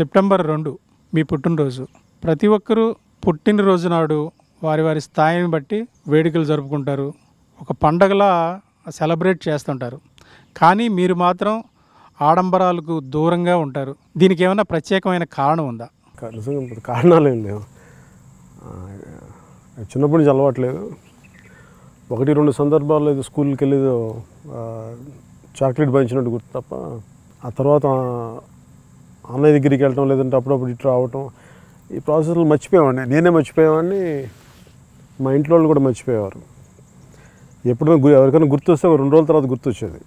September 2 మీ పుట్టినరోజు. ప్రతి ఒక్కరూ పుట్టినరోజు నాడు వారి వారి స్థాయిని బట్టి వేడుకలు జరుపుకుంటారు, ఒక పండగలా సెలబ్రేట్ చేస్తుంటారు. కానీ మీరు మాత్రం ఆడంబరాలకు దూరంగా ఉంటారు. దీనికి ఏమైనా ప్రత్యేకమైన కారణం ఉందా? కారణాలేం లేవు. చిన్నప్పటి నుంచి అలవాట్లేదు. 1-2 సందర్భాల్లో ఏదో స్కూల్కి వెళ్ళేదో చాక్లెట్ పంచినట్టు గుర్తు తప్ప, ఆ తర్వాత అన్నయ్య దగ్గరికి వెళ్ళటం, లేదంటే అప్పుడప్పుడు ఇటు రావటం, ఈ ప్రాసెస్లు మర్చిపోయేవాడిని. నేనే మర్చిపోయేవాడిని, మా ఇంట్లో వాళ్ళు కూడా మర్చిపోయేవారు. ఎప్పుడైనా ఎవరికైనా గుర్తొస్తే 2 రోజుల తర్వాత గుర్తొచ్చేది.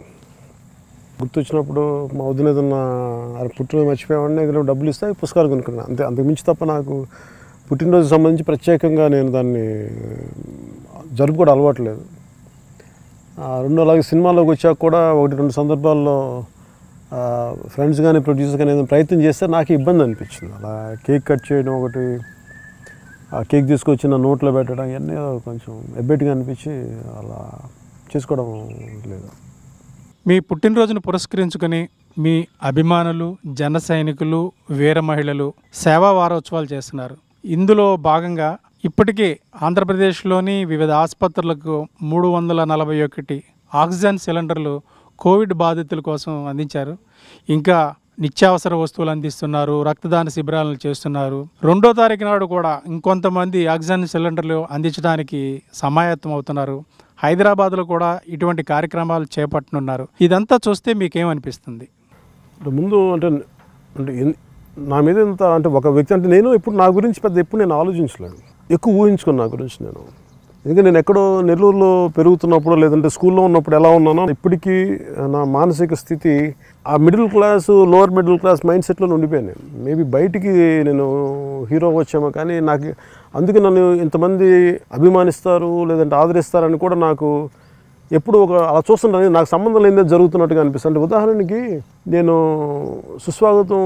గుర్తొచ్చినప్పుడు మా వదిన ఏదన్నా పుట్టినరోజు మర్చిపోయేవాడిని, ఏదైనా డబ్బులు ఇస్తే పుస్తకాలు కొనుక్కున్నాను. అంతకు మించి తప్ప నాకు పుట్టినరోజు సంబంధించి ప్రత్యేకంగా నేను దాన్ని జరుపుకోవడం అలవాట్లేదు. 2 అలాగే సినిమాలోకి వచ్చాక కూడా 1-2 సందర్భాల్లో ఫ్రెండ్స్ కానీ ప్రొడ్యూసర్ కానీ ఏదైనా ప్రయత్నం చేస్తే నాకు ఇబ్బంది అనిపించింది. అలా కేక్ కట్ చేయడం ఒకటి, ఆ కేక్ తీసుకొచ్చి నా నోట్లో పెట్టడం, ఇవన్నీ కొంచెం ఎబ్బెట్గా అనిపించి అలా చేసుకోవడం లేదు. మీ పుట్టినరోజును పురస్కరించుకొని మీ అభిమానులు, జన సైనికులు, వీర మహిళలు సేవా వారోత్సవాలు చేస్తున్నారు. ఇందులో భాగంగా ఇప్పటికే ఆంధ్రప్రదేశ్లోని వివిధ ఆసుపత్రులకు 341 ఆక్సిజన్ సిలిండర్లు కోవిడ్ బాధితుల కోసం అందించారు. ఇంకా నిత్యావసర వస్తువులు అందిస్తున్నారు, రక్తదాన శిబిరాలను చేస్తున్నారు. 2వ తారీఖు నాడు కూడా ఇంకొంతమంది ఆక్సిజన్ సిలిండర్లు అందించడానికి సమాయత్తం అవుతున్నారు. హైదరాబాద్లో కూడా ఇటువంటి కార్యక్రమాలు చేపట్టనున్నారు. ఇదంతా చూస్తే మీకేమనిపిస్తుంది? ముందు అంటే నా మీద ఎంత అంటే ఒక వ్యక్తి అంటే నేను ఇప్పుడు నా గురించి పెద్ద ఎప్పుడు నేను ఆలోచించలేదు, ఎక్కువ ఊహించుకున్నాను నా గురించి నేను. ఎందుకంటే నేను ఎక్కడో నెల్లూరులో పెరుగుతున్నప్పుడు, లేదంటే స్కూల్లో ఉన్నప్పుడు ఎలా ఉన్నానో ఇప్పటికీ నా మానసిక స్థితి ఆ middle class, lower middle class mind సెట్లో ఉండిపోయాను నేను. మేబీ బయటికి నేను హీరో వచ్చామో కానీ నాకు అందుకే నన్ను ఇంతమంది అభిమానిస్తారు, లేదంటే ఆదరిస్తారని కూడా నాకు ఎప్పుడు ఒక అలా చూస్తుంటాను. నాకు సంబంధం లేనిదే జరుగుతున్నట్టుగా అనిపిస్తుంది. అంటే ఉదాహరణకి నేను సుస్వాగతం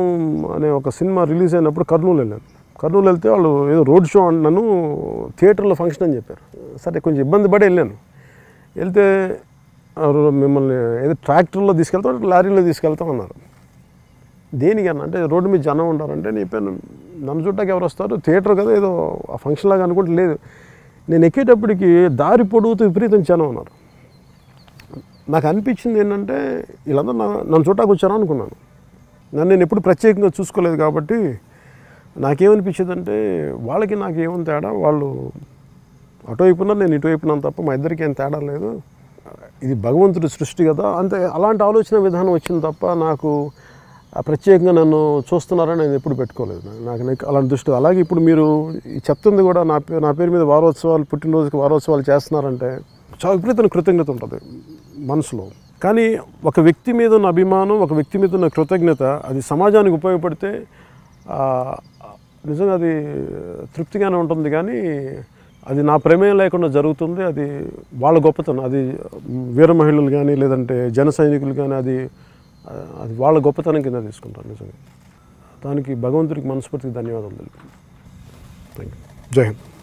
అనే ఒక సినిమా రిలీజ్ అయినప్పుడు కర్నూలు వెళ్ళాను. కర్నూలు వెళ్తే వాళ్ళు ఏదో రోడ్ షో అన్నాను, థియేటర్లో ఫంక్షన్ అని చెప్పారు. సరే కొంచెం ఇబ్బంది పడి వెళ్ళాను. వెళ్తే మిమ్మల్ని ఏదో ట్రాక్టర్లో తీసుకెళ్తాం, లారీలో తీసుకెళ్తాం అన్నారు. దేనికన్నా అంటే రోడ్డు మీద జనం ఉంటారంటే, నేను చెప్పాను నన్ను చూడటానికి ఎవరు వస్తారు, థియేటర్ కదా ఏదో ఆ ఫంక్షన్ లాగా అనుకుంటే లేదు. నేను ఎక్కేటప్పటికి దారి పొడుగుతూ విపరీతం జనం ఉన్నారు. నాకు అనిపించింది ఏంటంటే వీళ్ళందరూ నన్ను చూడటానికి వచ్చాను అనుకున్నాను. నన్ను నేను ఎప్పుడు ప్రత్యేకంగా చూసుకోలేదు కాబట్టి నాకేమనిపించిందంటే వాళ్ళకి నాకు ఏమని తేడా, వాళ్ళు అటువైపున నేను ఇటువైపున్నాను తప్ప మా ఇద్దరికి ఏం తేడా లేదు, ఇది భగవంతుడి సృష్టి కదా అంతే, అలాంటి ఆలోచన విధానం వచ్చింది తప్ప నాకు ప్రత్యేకంగా నన్ను చూస్తున్నారని నేను ఎప్పుడు పెట్టుకోలేదు. నాకు అలాంటి దృష్టి. అలాగే ఇప్పుడు మీరు చెప్తుంది కూడా నా పేరు మీద వారోత్సవాలు, పుట్టినరోజుకి వారోత్సవాలు చేస్తున్నారంటే చాలా విపరీతమైన కృతజ్ఞత ఉంటుంది మనసులో. కానీ ఒక వ్యక్తి మీద ఉన్న అభిమానం, ఒక వ్యక్తి మీద ఉన్న కృతజ్ఞత, అది సమాజానికి ఉపయోగపడితే నిజంగా అది తృప్తిగానే ఉంటుంది. కానీ అది నా ప్రమేయం లేకుండా జరుగుతుంది, అది వాళ్ళ గొప్పతనం. అది వీర మహిళలు కానీ, లేదంటే జన సైనికులు కానీ, అది వాళ్ళ గొప్పతనం కింద తీసుకుంటాను నిజంగా. దానికి భగవంతుడికి మనస్ఫూర్తిగా ధన్యవాదాలు తెలుపుతాను. Thank you. జై హింద్.